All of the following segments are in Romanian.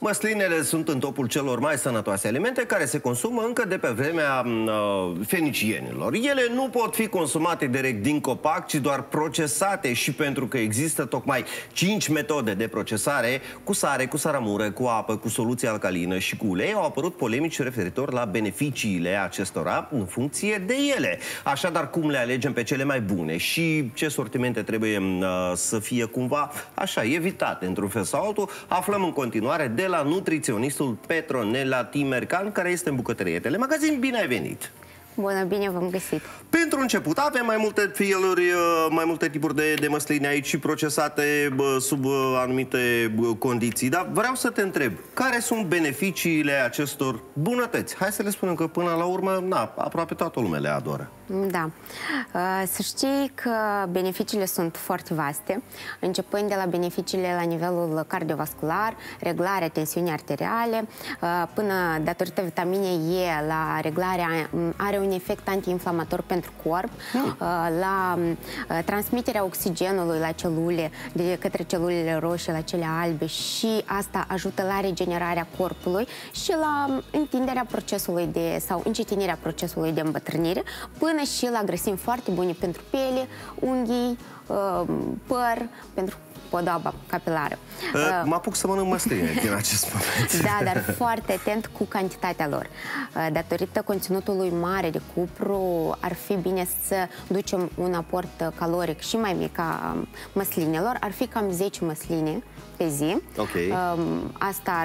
Măslinele sunt în topul celor mai sănătoase alimente care se consumă încă de pe vremea fenicienilor. Ele nu pot fi consumate direct din copac, ci doar procesate, și pentru că există tocmai 5 metode de procesare, cu sare, cu saramură, cu apă, cu soluție alcalină și cu ulei, au apărut polemici referitor la beneficiile acestora în funcție de ele. Așadar, cum le alegem pe cele mai bune și ce sortimente trebuie să fie cumva așa evitate într-un fel sau altul, aflăm în continuare de la nutriționistul Petronela Timercan, care este în bucătărie Telemagazin. Bine ai venit! Bună, bine v-am găsit! Pentru început, avem mai multe tipuri de măsline aici și procesate sub anumite condiții, dar vreau să te întreb, care sunt beneficiile acestor bunătăți? Hai să le spunem că până la urmă, na, aproape toată lumea le adoră. Da. Să știi că beneficiile sunt foarte vaste, începând de la beneficiile la nivelul cardiovascular, reglarea tensiunii arteriale, până, datorită vitaminei E, la reglarea, are un efect antiinflamator pentru corp, la transmiterea oxigenului la celule, de către celulele roșii la cele albe, și asta ajută la regenerarea corpului și la întinderea procesului de, sau încetinirea procesului de îmbătrânire, până și la grăsimi foarte bune pentru piele, unghii, păr, pentru podoaba capilară. Mă apuc să mănânc măsline din acest moment. Da, dar foarte atent cu cantitatea lor. Datorită conținutului mare de cupru, ar fi bine să ducem un aport caloric și mai mic a măslinelor. Ar fi cam 10 măsline pe zi. Okay. Asta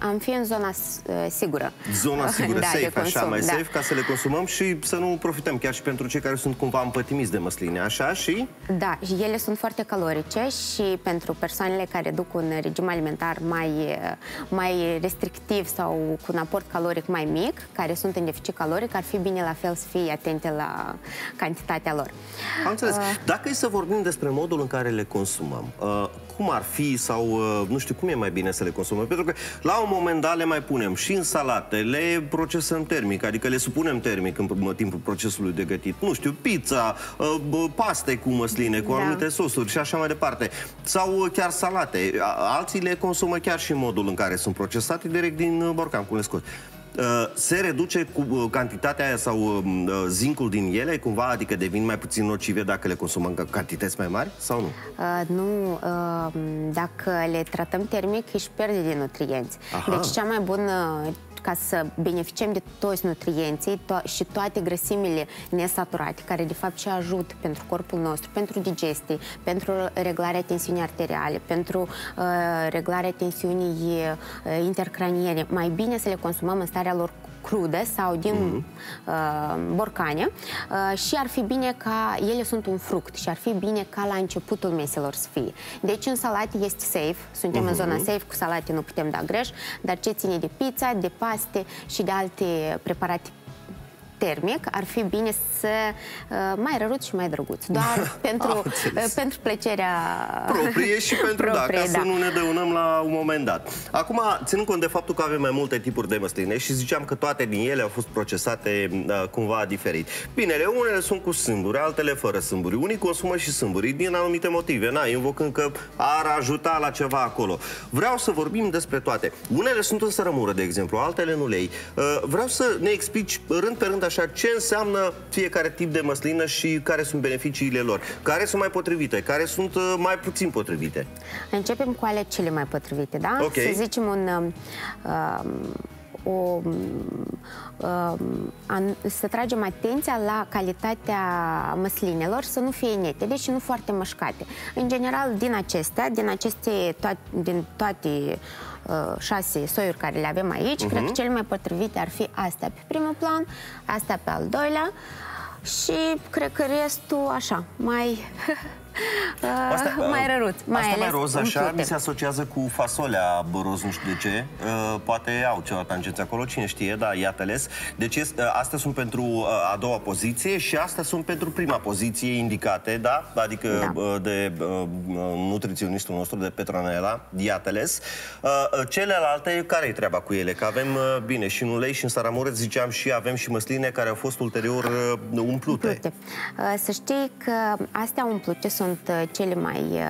am fi în zona sigură. Zona sigură, da, safe, consum, așa, mai da. Safe, ca să le consumăm și să nu profităm, chiar și pentru cei care sunt cumva împătimiți de măsline, așa și... Da, ele sunt foarte calorice și pentru persoanele care duc un regim alimentar mai restrictiv sau cu un aport caloric mai mic, care sunt în deficit caloric, ar fi bine la fel să fie atente la cantitatea lor. Am înțeles. Dacă e să vorbim despre modul în care le consumăm, cum ar fi sau nu știu cum e mai bine să le consumăm? Pentru că la un moment dat le mai punem și în salate, le procesăm termic, adică le supunem termic în timpul procesului de gătit. Nu știu, pizza, paste cu măsline, cu anumite sosuri și așa mai departe. Sau chiar salate. Alții le consumă chiar și în modul în care sunt procesate direct din borcan, cum le scot. Se reduce cu cantitatea aia sau zincul din ele cumva, adică devin mai puțin nocive dacă le consumăm în cantități mai mari sau nu? Nu, dacă le tratăm termic își pierde de nutrienți. Aha. Deci cea mai bună, ca să beneficiem de toți nutrienții și toate grăsimile nesaturate, care de fapt și ajută pentru corpul nostru, pentru digestie, pentru reglarea tensiunii arteriale, pentru reglarea tensiunii intercraniene, mai bine să le consumăm în starea lor crudă sau din borcane, și ar fi bine ca ele sunt un fruct și ar fi bine ca la începutul meselor să fie. Deci în salate este safe, suntem în zona safe, cu salate nu putem da greș, dar ce ține de pizza, de paste și de alte preparate termic, ar fi bine să mai răruți și mai drăguț. Doar pentru plăcerea proprie și pentru proprie, da, ca să nu ne dăunăm la un moment dat. Acum, ținând cont de faptul că avem mai multe tipuri de măsline și ziceam că toate din ele au fost procesate cumva diferit. Bine, unele sunt cu sâmburi, altele fără sâmburi. Unii consumă și sâmburii din anumite motive, na, invocând că ar ajuta la ceva acolo. Vreau să vorbim despre toate. Unele sunt în sărămură, de exemplu, altele în ulei. Vreau să ne explici rând pe rând așa, ce înseamnă fiecare tip de măslină și care sunt beneficiile lor? Care sunt mai potrivite? Care sunt mai puțin potrivite? Începem cu ale cele mai potrivite, da? Okay. Să zicem să tragem atenția la calitatea măslinelor, să nu fie nete, deci nu foarte mășcate. În general, din toate 6 soiuri care le avem aici, cred că cele mai potrivite ar fi astea pe primul plan, astea pe al doilea și cred că restul așa, mai răruț. Asta mai roz, așa, mi se asociază cu fasolea roz, nu știu de ce. Poate au ceva tangență acolo, cine știe, dar iată-les. Deci astea sunt pentru a doua poziție și astea sunt pentru prima poziție indicate, da? Adică de nutriționistul nostru, de Petronela, iată-les. Celelalte, care-i treaba cu ele? Că avem, bine, și în ulei și în saramură, ziceam, și avem și măsline care au fost ulterior umplute. Să știi că astea umplute sunt cele mai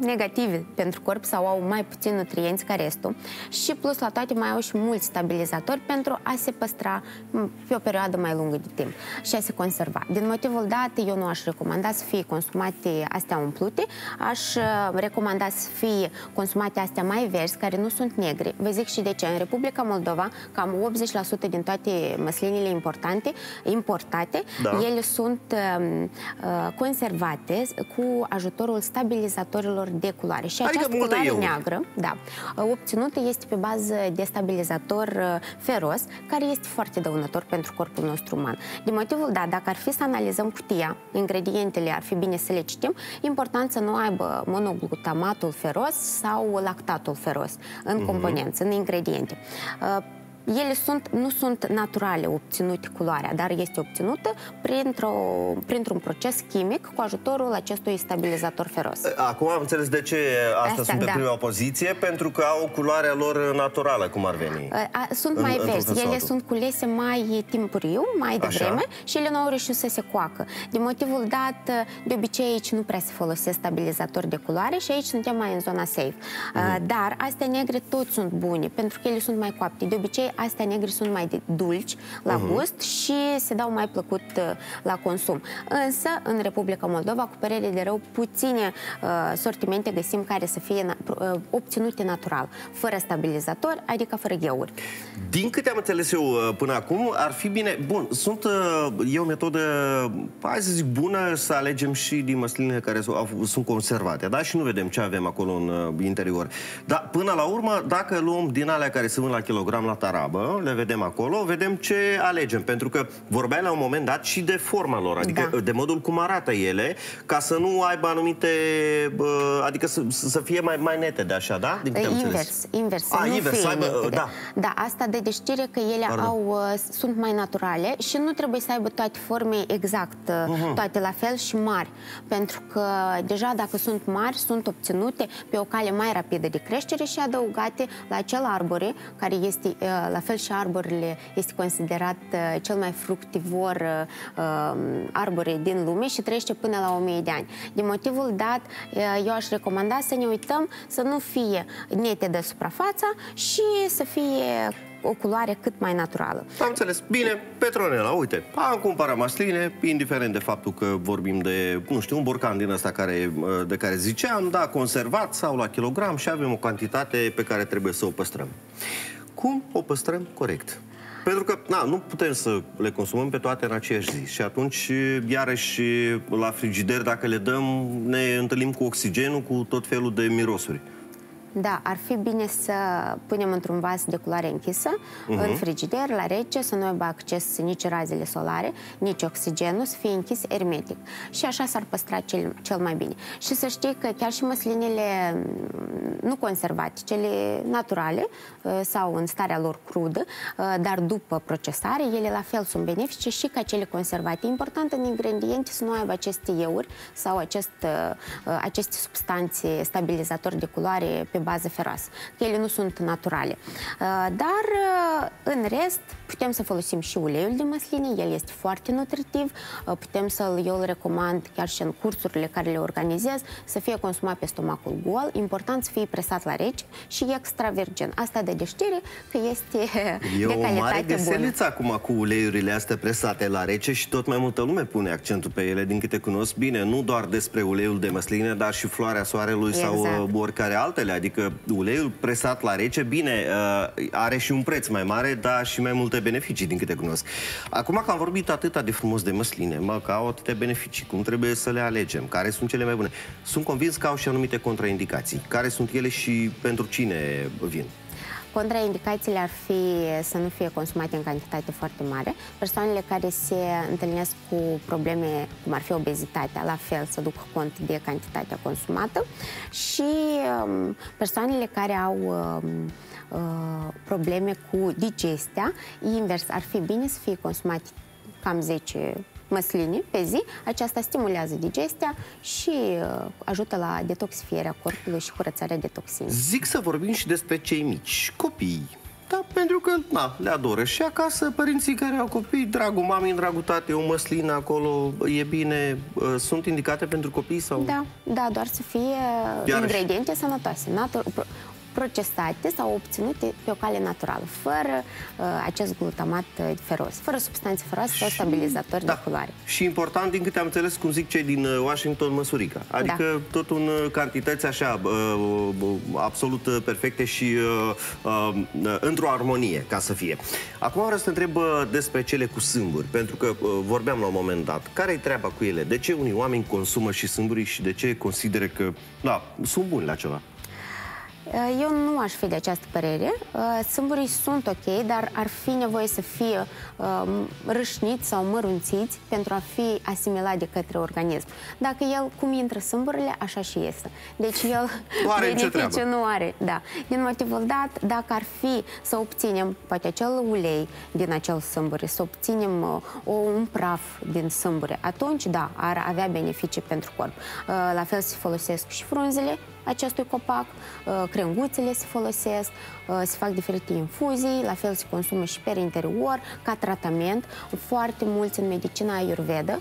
negative pentru corp sau au mai puțin nutrienți ca restul și plus la toate mai au și mulți stabilizatori pentru a se păstra pe o perioadă mai lungă de timp și a se conserva. Din motivul dat, eu nu aș recomanda să fie consumate astea umplute, aș recomanda să fie consumate astea mai verzi, care nu sunt negre. Vă zic și de ce. În Republica Moldova, cam 80% din toate măslinele importate, ele sunt conservate cu ajutorul stabilizatorilor de culoare. Și adică această culoare neagră, obținută, este pe bază de stabilizator feros, care este foarte dăunător pentru corpul nostru uman. Din motivul dat, dacă ar fi să analizăm cutia, ingredientele ar fi bine să le citim, important să nu aibă monoglutamatul feros sau lactatul feros în componență, în ingrediente. Ele nu sunt naturale obținute culoarea, dar este obținută printr-un proces chimic cu ajutorul acestui stabilizator feros. Acum am înțeles de ce astea sunt pe prima poziție, pentru că au culoarea lor naturală, cum ar veni. Sunt mai verzi, ele sunt culese mai timpuriu, mai devreme și ele nu au reușit să se coacă. Din motivul dat, de obicei aici nu prea se folosesc stabilizatori de culoare și aici suntem mai în zona safe. Dar astea negre tot sunt bune, pentru că ele sunt mai coapte. De obicei astea negri sunt mai dulci la gust și se dau mai plăcut la consum. Însă, în Republica Moldova, cu părere de rău, puține sortimente găsim care să fie obținute natural, fără stabilizator, adică fără gheuri. Din câte am înțeles eu până acum, ar fi bine... Bun, e o metodă, hai să zic, bună să alegem și din măslinele care sunt conservate, da? Și nu vedem ce avem acolo în interior. Dar, până la urmă, dacă luăm din alea care se vând la kilogram, la tarabă, le vedem acolo, vedem ce alegem, pentru că vorbeai la un moment dat și de forma lor, adică de modul cum arată ele, ca să nu aibă anumite, adică să fie mai netede, așa, da? Din invers, nu invers, aibă, da, asta de deștire că ele sunt mai naturale și nu trebuie să aibă toate forme exact, toate la fel și mari, pentru că deja dacă sunt mari, sunt obținute pe o cale mai rapidă de creștere și adăugate la acel arbore, care este la fel și arborele este considerat cel mai fructivor arbore din lume și trăiește până la 1000 de ani. Din motivul dat, eu aș recomanda să ne uităm să nu fie netedă suprafața și să fie o culoare cât mai naturală. Am înțeles. Bine, Petronela, uite, am cumpărat măsline, indiferent de faptul că vorbim de, nu știu, un borcan din ăsta de care ziceam, da, conservat sau la kilogram și avem o cantitate pe care trebuie să o păstrăm. Cum o păstrăm corect? Pentru că nu putem să le consumăm pe toate în aceeași zi. Și atunci, iarăși, la frigider, dacă le dăm, ne întâlnim cu oxigenul, cu tot felul de mirosuri. Da, ar fi bine să punem într-un vas de culoare închisă, în frigider, la rece, să nu aibă acces nici razele solare, nici oxigenul, să fie închis hermetic. Și așa s-ar păstra cel mai bine. Și să știi că chiar și măslinele nu conservate, cele naturale sau în starea lor crudă, dar după procesare, ele la fel sunt benefice și ca cele conservate. E important în ingrediente să nu aibă aceste ieuri sau aceste substanțe stabilizatori de culoare pe bază feroasă, că ele nu sunt naturale. Dar, în rest, putem să folosim și uleiul de măsline, el este foarte nutritiv, eu îl recomand chiar și în cursurile care le organizez, să fie consumat pe stomacul gol, important să fie presat la rece și extravergin. Asta de deștire, că este de calitate bună. E o mare găseliță acum cu uleiurile astea presate la rece și tot mai multă lume pune accentul pe ele, din câte cunosc bine, nu doar despre uleiul de măsline, dar și floarea soarelui sau oricare altele. Adică uleiul presat la rece, bine, are și un preț mai mare, dar și mai multe beneficii, din câte cunosc. Acum că am vorbit atâta de frumos de măsline, că au atâtea beneficii, cum trebuie să le alegem, care sunt cele mai bune, sunt convins că au și anumite contraindicații. Care sunt ele și pentru cine vin? Contraindicațiile ar fi să nu fie consumate în cantitate foarte mare. Persoanele care se întâlnesc cu probleme, cum ar fi obezitatea, la fel să ducă cont de cantitatea consumată și persoanele care au probleme cu digestia, invers, ar fi bine să fie consumate cam 10 măsline pe zi. Aceasta stimulează digestia și ajută la detoxifierea corpului și curățarea de toxine. Zic să vorbim și despre cei mici, copii. Da, pentru că na, le adoră. Și acasă, părinții care au copii, dragul mami, dragul tate, o măslină acolo, e bine, sunt indicate pentru copii? Sau? Da, da, doar să fie ingrediente sănătoase, procesate sau obținute pe o cale naturală, fără acest glutamat feros, fără substanțe feroase sau stabilizatori de culoare. Și important, din câte am înțeles, cum zic cei din Washington, măsurica. Adică tot în cantități așa absolut perfecte și într-o armonie, ca să fie. Acum vreau să te întreb despre cele cu sâmburi, pentru că vorbeam la un moment dat. Care-i treaba cu ele? De ce unii oameni consumă și sâmburii și de ce consideră că da, sunt buni la ceva? Eu nu aș fi de această părere. Sâmburii sunt ok, dar ar fi nevoie să fie rășniți sau mărunțiți pentru a fi asimilat de către organism. Dacă el, cum intră sâmburile, așa și iese. Deci el beneficiu nu are. Da. Din motivul dat, dacă ar fi să obținem poate acel ulei din acel sâmbure, să obținem un praf din sâmbure, atunci, da, ar avea beneficii pentru corp. La fel se folosesc și frunzele acestui copac, crenguțele se folosesc, se fac diferite infuzii, la fel se consumă și pe interior, ca tratament. Foarte mulți în medicina ayurveda,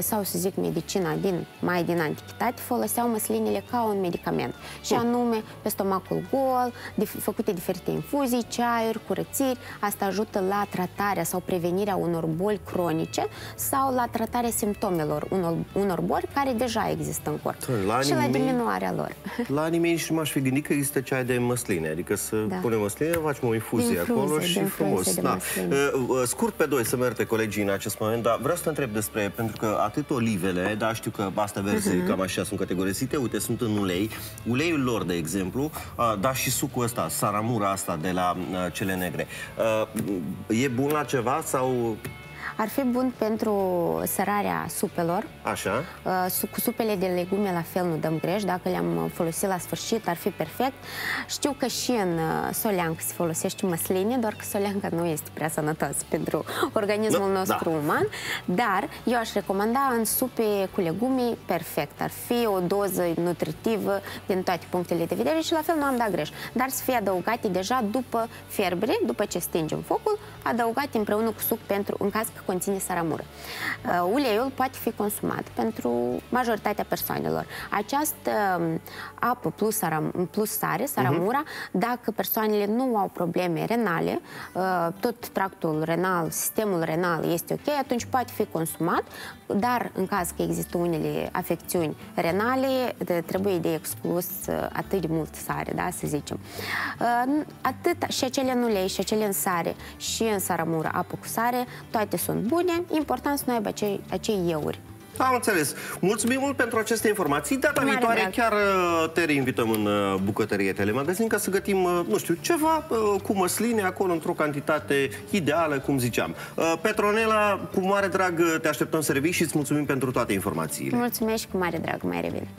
sau să zic medicina mai din antichitate, foloseau măslinele ca un medicament. Și anume, pe stomacul gol, făcute diferite infuzii, ceaiuri, curățiri, asta ajută la tratarea sau prevenirea unor boli cronice sau la tratarea simptomelor unor boli care deja există în corp și la diminuarea lor. La nimeni și nu m-aș fi gândit că există ceai de măsline. Adică să punem măsline, facem o infuzie acolo și frumos. Da. Scurt pe doi să merg colegii în acest moment, dar vreau să te întreb despre, pentru că atât olivele, dar știu că asta verzi cam așa sunt categorisite, uite, sunt în ulei. Uleiul lor, de exemplu, dar și sucul ăsta, saramura asta de la cele negre. E bun la ceva sau... Ar fi bun pentru sărarea supelor. Așa. Cu supele de legume la fel nu dăm greș. Dacă le-am folosit la sfârșit, ar fi perfect. Știu că și în soleancă se folosește măsline, doar că soleanca nu este prea sănătoasă pentru organismul nostru uman. Dar eu aș recomanda în supe cu legume perfect. Ar fi o doză nutritivă din toate punctele de vedere și la fel nu am dat greș. Dar să fie adăugate deja după fierbere, după ce stingem focul, adăugate împreună cu suc pentru, în caz că conține saramură. Uleiul poate fi consumat pentru majoritatea persoanelor. Această apă plus sare, saramura, dacă persoanele nu au probleme renale, tot tractul renal, sistemul renal este ok, atunci poate fi consumat, dar în caz că există unele afecțiuni renale, trebuie de exclus atât de mult sare, da, să zicem. Atât și acele în ulei, și acele în sare, și în saramură, apă cu sare, toate sunt bune, important să nu aibă acei ieuri. Am înțeles. Mulțumim mult pentru aceste informații. Data viitoare chiar te reinvităm în bucătărie Telemagazin ca să gătim, nu știu, ceva cu măsline acolo într-o cantitate ideală, cum ziceam. Petronela, cu mare drag te așteptăm să revii și îți mulțumim pentru toate informațiile. Mulțumesc cu mare drag, mai revin.